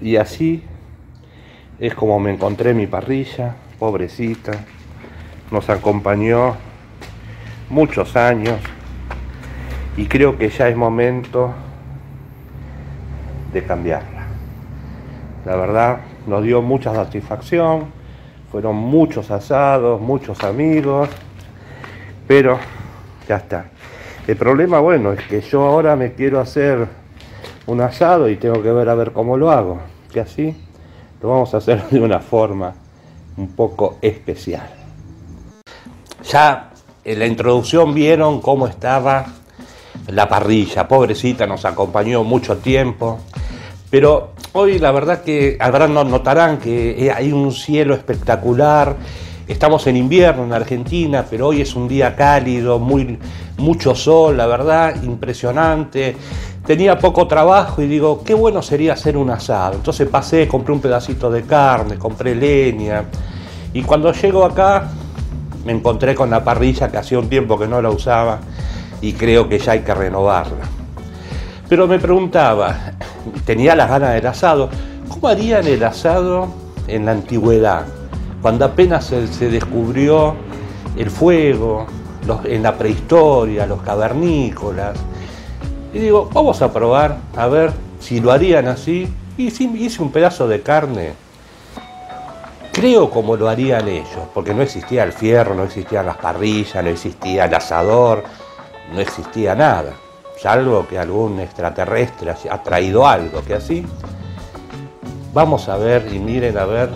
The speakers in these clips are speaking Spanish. Y así es como me encontré mi parrilla, pobrecita. Nos acompañó muchos años y creo que ya es momento de cambiarla. La verdad, nos dio mucha satisfacción, fueron muchos asados, muchos amigos, pero ya está. El problema, bueno, es que yo ahora me quiero hacer un asado y tengo que ver a ver cómo lo hago, que así lo vamos a hacer de una forma un poco especial. Ya en la introducción vieron cómo estaba la parrilla, pobrecita, nos acompañó mucho tiempo, pero hoy la verdad que habrán, notarán que hay un cielo espectacular. Estamos en invierno en Argentina, pero hoy es un día cálido, mucho sol, la verdad, impresionante. Tenía poco trabajo y digo, qué bueno sería hacer un asado. Entonces pasé, compré un pedacito de carne, compré leña. Y cuando llego acá, me encontré con la parrilla que hacía un tiempo que no la usaba y creo que ya hay que renovarla. Pero me preguntaba, tenía las ganas del asado, ¿cómo harían el asado en la antigüedad? Cuando apenas se descubrió el fuego, en la prehistoria, los cavernícolas. Y digo, vamos a probar, a ver si lo harían así. Y si hice un pedazo de carne, creo como lo harían ellos, porque no existía el fierro, no existían las parrillas, no existía el asador, no existía nada, salvo que algún extraterrestre ha traído algo, que así. Vamos a ver y miren a ver,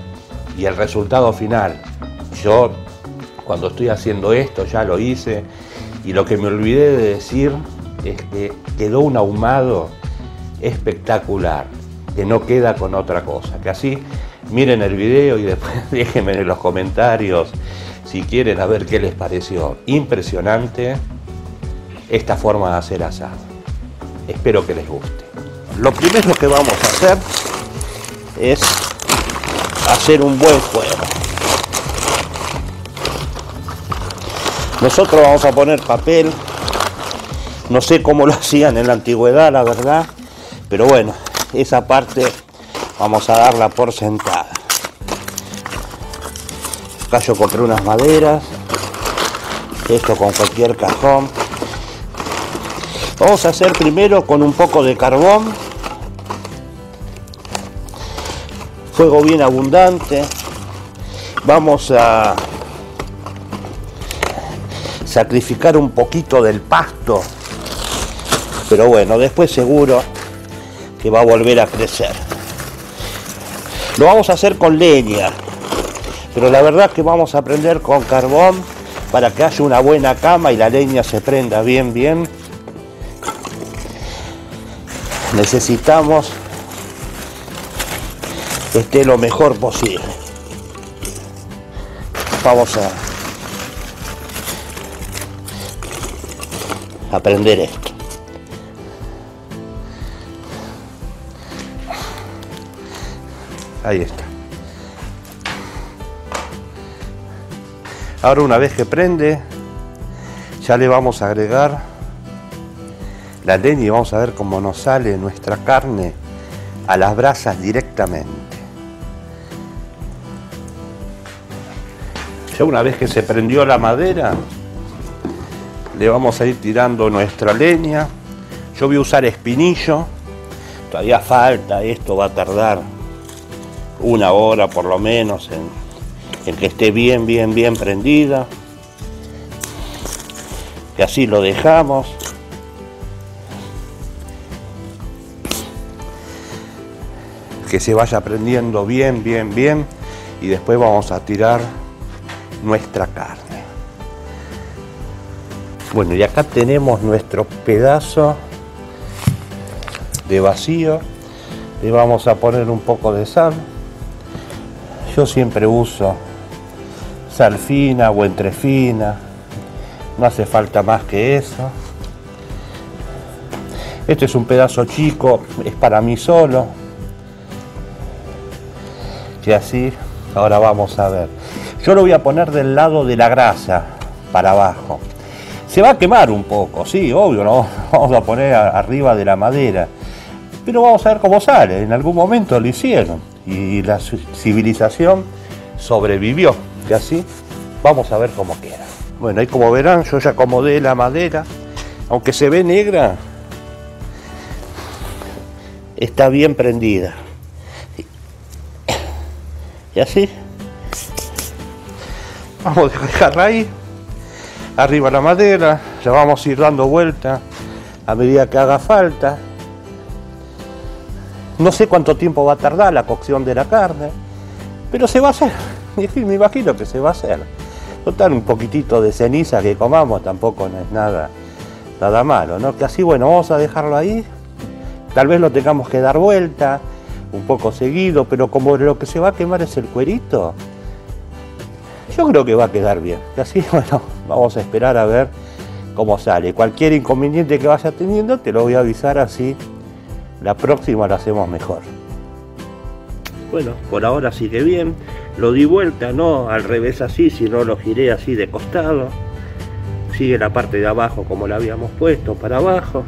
y el resultado final. Yo, cuando estoy haciendo esto, ya lo hice, y lo que me olvidé de decir es que quedó un ahumado espectacular, que no queda con otra cosa, que así. Miren el video y después déjenme en los comentarios si quieren a ver qué les pareció. Impresionante esta forma de hacer asado, espero que les guste. Lo primero que vamos a hacer es hacer un buen fuego. Nosotros vamos a poner papel. No sé cómo lo hacían en la antigüedad, la verdad, pero bueno, esa parte vamos a darla por sentada. Acá yo compré unas maderas, esto con cualquier cajón. Vamos a hacer primero con un poco de carbón, fuego bien abundante. Vamos a sacrificar un poquito del pasto, pero bueno, después seguro que va a volver a crecer. Lo vamos a hacer con leña, pero la verdad que vamos a prender con carbón para que haya una buena cama y la leña se prenda bien, bien. Necesitamos que esté lo mejor posible. Vamos a prender esto. Ahí está. Ahora, una vez que prende, ya le vamos a agregar la leña y vamos a ver cómo nos sale nuestra carne a las brasas directamente. Ya una vez que se prendió la madera, le vamos a ir tirando nuestra leña. Yo voy a usar espinillo. Todavía falta, esto va a tardar una hora por lo menos en que esté bien, bien, bien prendida. Y así lo dejamos. Que se vaya prendiendo bien, bien, bien. Y después vamos a tirar nuestra carne. Bueno, y acá tenemos nuestro pedazo de vacío. Le vamos a poner un poco de sal. Yo siempre uso sal fina o entre fina, no hace falta más que eso. Este es un pedazo chico, es para mí solo. Y así, ahora vamos a ver. Yo lo voy a poner del lado de la grasa, para abajo. Se va a quemar un poco, sí, obvio, no vamos a poner arriba de la madera. pero vamos a ver cómo sale. En algún momento lo hicieron y la civilización sobrevivió, y así vamos a ver cómo queda. Bueno, ahí como verán, yo ya acomodé la madera, aunque se ve negra, está bien prendida. Y así vamos a dejarla ahí, arriba la madera, la vamos a ir dando vuelta a medida que haga falta. No sé cuánto tiempo va a tardar la cocción de la carne, pero se va a hacer, me imagino que se va a hacer. Total, un poquitito de ceniza que comamos tampoco no es nada malo, ¿no? Que así, bueno, vamos a dejarlo ahí, tal vez lo tengamos que dar vuelta un poco seguido, pero como lo que se va a quemar es el cuerito, yo creo que va a quedar bien. Y así, bueno, vamos a esperar a ver cómo sale. Cualquier inconveniente que vaya teniendo te lo voy a avisar, así la próxima la hacemos mejor. Bueno, por ahora sigue bien. Lo di vuelta, no al revés así, sino lo giré así de costado. Sigue la parte de abajo como la habíamos puesto, para abajo.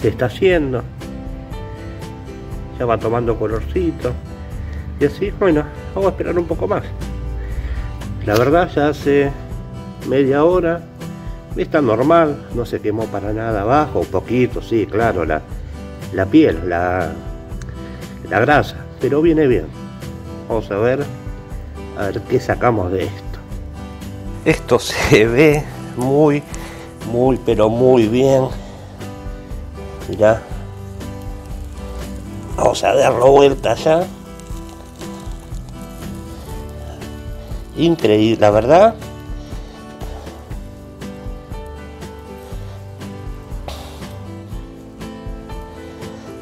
Se está haciendo. Ya va tomando colorcito. Y así, bueno, vamos a esperar un poco más. La verdad, ya hace media hora. Está normal, no se quemó para nada abajo. Un poquito, sí, claro, la piel, la grasa. Pero viene bien. Vamos a ver qué sacamos de esto. Esto se ve muy, pero muy bien. Mirá. Vamos a darlo vuelta ya. Increíble, la verdad.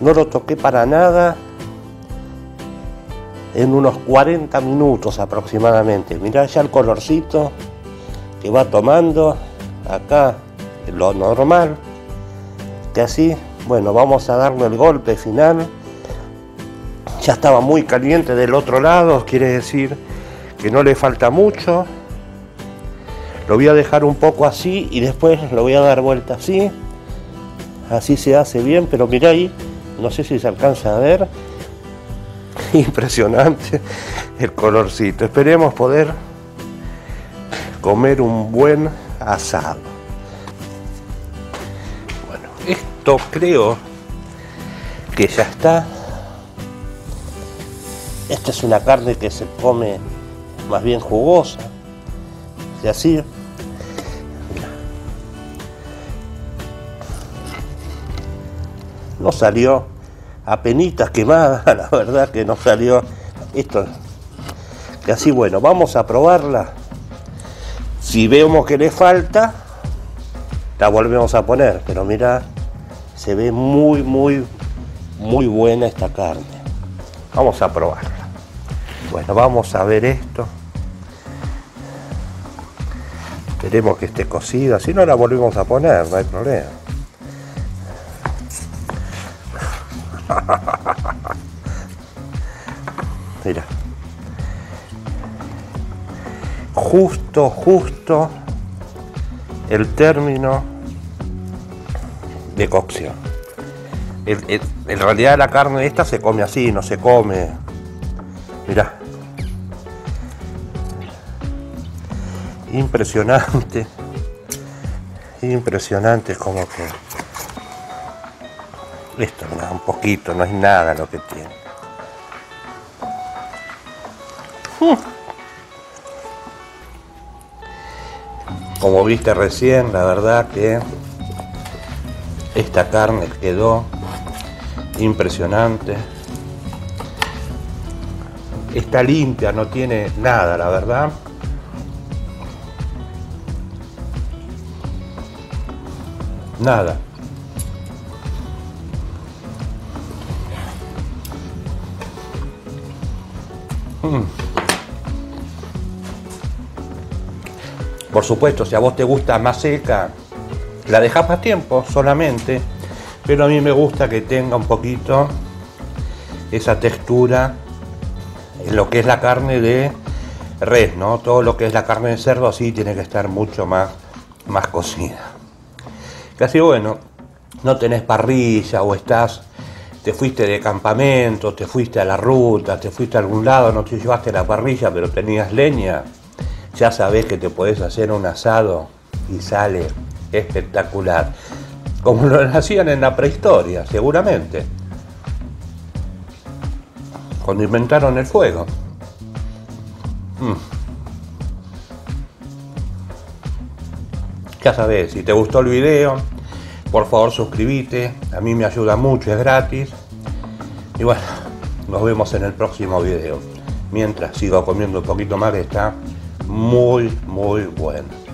No lo toqué para nada. En unos 40 minutos aproximadamente. Mirá ya el colorcito que va tomando acá, lo normal, que así, bueno, vamos a darle el golpe final. Ya estaba muy caliente del otro lado, quiere decir que no le falta mucho. Lo voy a dejar un poco así y después lo voy a dar vuelta así. Así se hace bien, pero mirá ahí, no sé si se alcanza a ver. Impresionante el colorcito. Esperemos poder comer un buen asado. Bueno, esto creo que ya está. Esta es una carne que se come más bien jugosa. Y así. No salió. Apenitas quemadas, la verdad que no salió esto. Que así, bueno, vamos a probarla. Si vemos que le falta, la volvemos a poner. Pero mira, se ve muy buena esta carne. Vamos a probarla. Bueno, vamos a ver esto. Esperemos que esté cocida. Si no, la volvemos a poner, no hay problema. Mira, justo el término de cocción. En realidad la carne esta se come así, no se come. Mira, impresionante como que. Esto no, un poquito, no es nada lo que tiene. Como viste recién, la verdad que esta carne quedó impresionante. Está limpia, no tiene nada, la verdad. Nada. Por supuesto, si a vos te gusta más seca, la dejás más tiempo solamente, pero a mí me gusta que tenga un poquito esa textura en lo que es la carne de res, ¿no? Todo lo que es la carne de cerdo así tiene que estar mucho más cocida. Casi, bueno, no tenés parrilla o estás, te fuiste de campamento, te fuiste a la ruta, te fuiste a algún lado, no te llevaste la parrilla pero tenías leña, ya sabés que te podés hacer un asado y sale espectacular, como lo hacían en la prehistoria seguramente, cuando inventaron el fuego. Ya sabés, si te gustó el video, por favor suscríbete, a mí me ayuda mucho, es gratis. Y bueno, nos vemos en el próximo video. Mientras sigo comiendo un poquito más, que está muy, muy bueno.